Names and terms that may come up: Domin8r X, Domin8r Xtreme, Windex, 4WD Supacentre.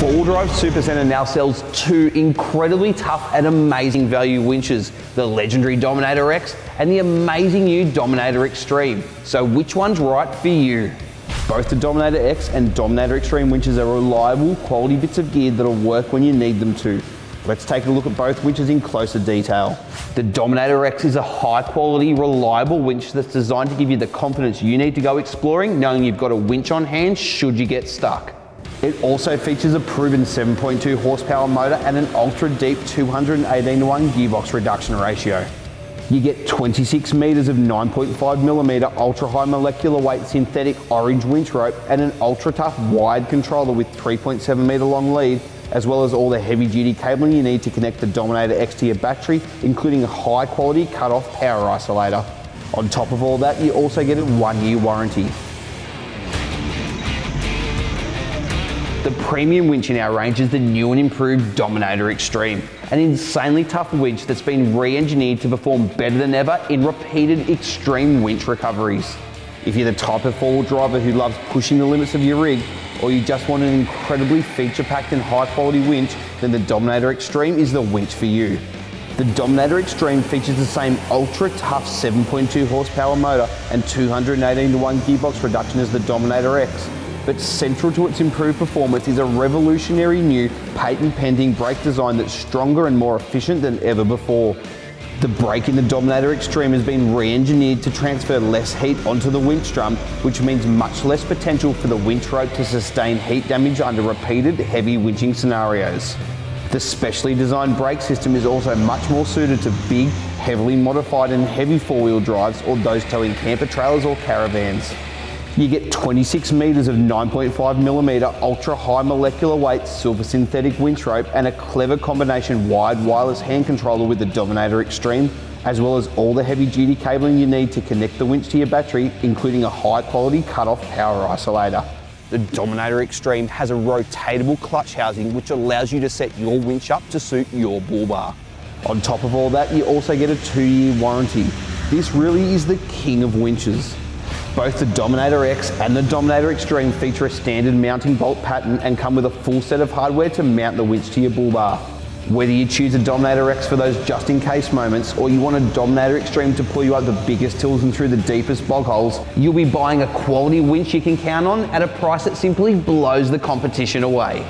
4WD Supacentre now sells two incredibly tough and amazing value winches, the legendary Domin8r X and the amazing new Domin8r Xtreme. So which one's right for you? Both the Domin8r X and Domin8r Xtreme winches are reliable, quality bits of gear that'll work when you need them to. Let's take a look at both winches in closer detail. The Domin8r X is a high quality, reliable winch that's designed to give you the confidence you need to go exploring, knowing you've got a winch on hand should you get stuck. It also features a proven 7.2 horsepower motor and an ultra deep 218:1 gearbox reduction ratio. You get 26 metres of 9.5mm ultra-high molecular weight synthetic orange winch rope and an ultra-tough wide controller with 3.7-metre long lead, as well as all the heavy-duty cabling you need to connect the Domin8r X to your battery, including a high-quality cut-off power isolator. On top of all that, you also get a 1-year warranty. The premium winch in our range is the new and improved Domin8r Xtreme, an insanely tough winch that's been re-engineered to perform better than ever in repeated extreme winch recoveries. If you're the type of four-wheel driver who loves pushing the limits of your rig, or you just want an incredibly feature-packed and high-quality winch, then the Domin8r Xtreme is the winch for you. The Domin8r Xtreme features the same ultra-tough 7.2 horsepower motor and 218:1 gearbox reduction as the Domin8r X, but central to its improved performance is a revolutionary new patent-pending brake design that's stronger and more efficient than ever before. The brake in the Domin8r Xtreme has been re-engineered to transfer less heat onto the winch drum, which means much less potential for the winch rope to sustain heat damage under repeated heavy winching scenarios. The specially designed brake system is also much more suited to big, heavily modified and heavy four-wheel drives or those towing camper trailers or caravans. You get 26 metres of 9.5mm ultra-high molecular weight silver synthetic winch rope and a clever combination wide wireless hand controller with the Domin8r Xtreme, as well as all the heavy-duty cabling you need to connect the winch to your battery, including a high-quality cut-off power isolator. The Domin8r Xtreme has a rotatable clutch housing which allows you to set your winch up to suit your bull bar. On top of all that, you also get a 2-year warranty. This really is the king of winches. Both the Domin8r X and the Domin8r Xtreme feature a standard mounting bolt pattern and come with a full set of hardware to mount the winch to your bull bar. Whether you choose a Domin8r X for those just-in-case moments, or you want a Domin8r Xtreme to pull you up the biggest hills and through the deepest bog holes, you'll be buying a quality winch you can count on at a price that simply blows the competition away.